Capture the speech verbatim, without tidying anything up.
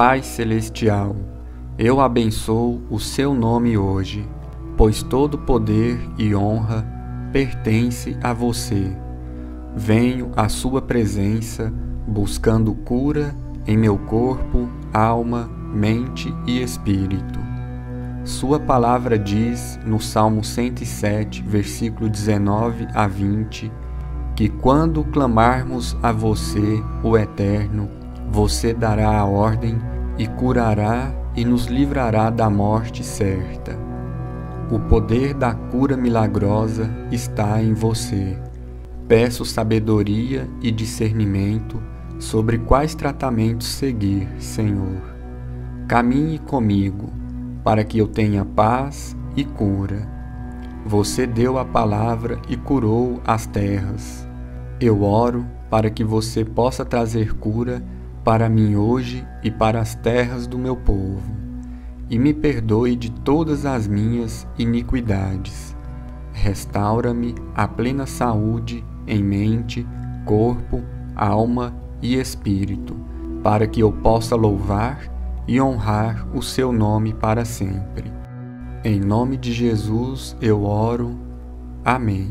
Pai Celestial, eu abençoo o seu nome hoje, pois todo poder e honra pertence a você. Venho à sua presença buscando cura em meu corpo, alma, mente e espírito. Sua palavra diz no Salmo cento e sete, versículo dezenove a vinte, que quando clamarmos a você, o Eterno, você dará a ordem e curará e nos livrará da morte certa. O poder da cura milagrosa está em você. Peço sabedoria e discernimento sobre quais tratamentos seguir, Senhor. Caminhe comigo, para que eu tenha paz e cura. Você deu a palavra e curou as terras. Eu oro para que você possa trazer cura para mim hoje e para as terras do meu povo, e me perdoe de todas as minhas iniquidades. Restaura-me a plena saúde em mente, corpo, alma e espírito, para que eu possa louvar e honrar o seu nome para sempre. Em nome de Jesus eu oro. Amém.